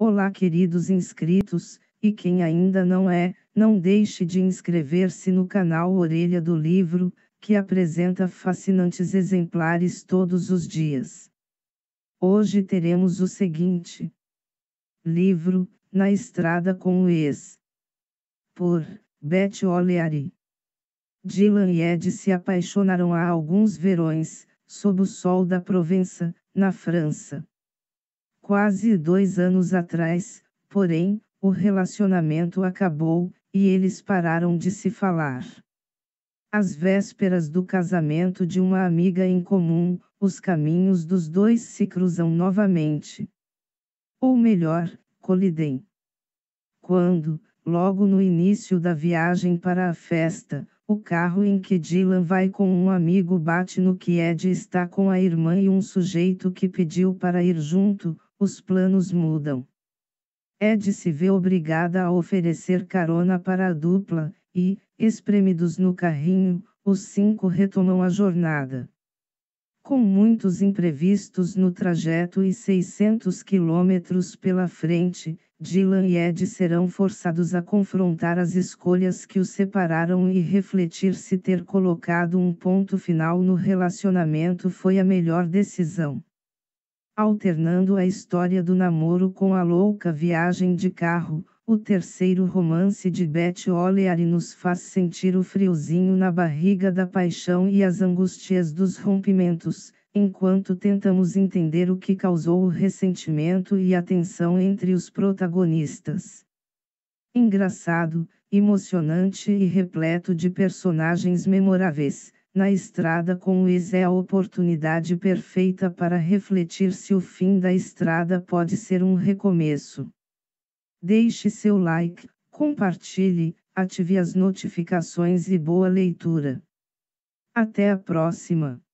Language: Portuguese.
Olá, queridos inscritos, e quem ainda não é, não deixe de inscrever-se no canal Orelha do Livro, que apresenta fascinantes exemplares todos os dias. Hoje teremos o seguinte livro, Na Estrada com o Ex, por Beth O'Leary. Dylan e Ed se apaixonaram há alguns verões, sob o sol da Provença, na França. Quase 2 anos atrás, porém, o relacionamento acabou, e eles pararam de se falar. Às vésperas do casamento de uma amiga em comum, os caminhos dos dois se cruzam novamente. Ou melhor, colidem. Quando, logo no início da viagem para a festa, o carro em que Dylan vai com um amigo bate no que Ed está com a irmã e um sujeito que pediu para ir junto, os planos mudam. Ed se vê obrigada a oferecer carona para a dupla, e, espremidos no carrinho, os 5 retomam a jornada. Com muitos imprevistos no trajeto e 600 quilômetros pela frente, Dylan e Ed serão forçados a confrontar as escolhas que os separaram e refletir se ter colocado um ponto final no relacionamento foi a melhor decisão. Alternando a história do namoro com a louca viagem de carro, o terceiro romance de Beth O'Leary nos faz sentir o friozinho na barriga da paixão e as angústias dos rompimentos, enquanto tentamos entender o que causou o ressentimento e a tensão entre os protagonistas. Engraçado, emocionante e repleto de personagens memoráveis, Na Estrada com o Ex é a oportunidade perfeita para refletir se o fim da estrada pode ser um recomeço. Deixe seu like, compartilhe, ative as notificações e boa leitura. Até a próxima!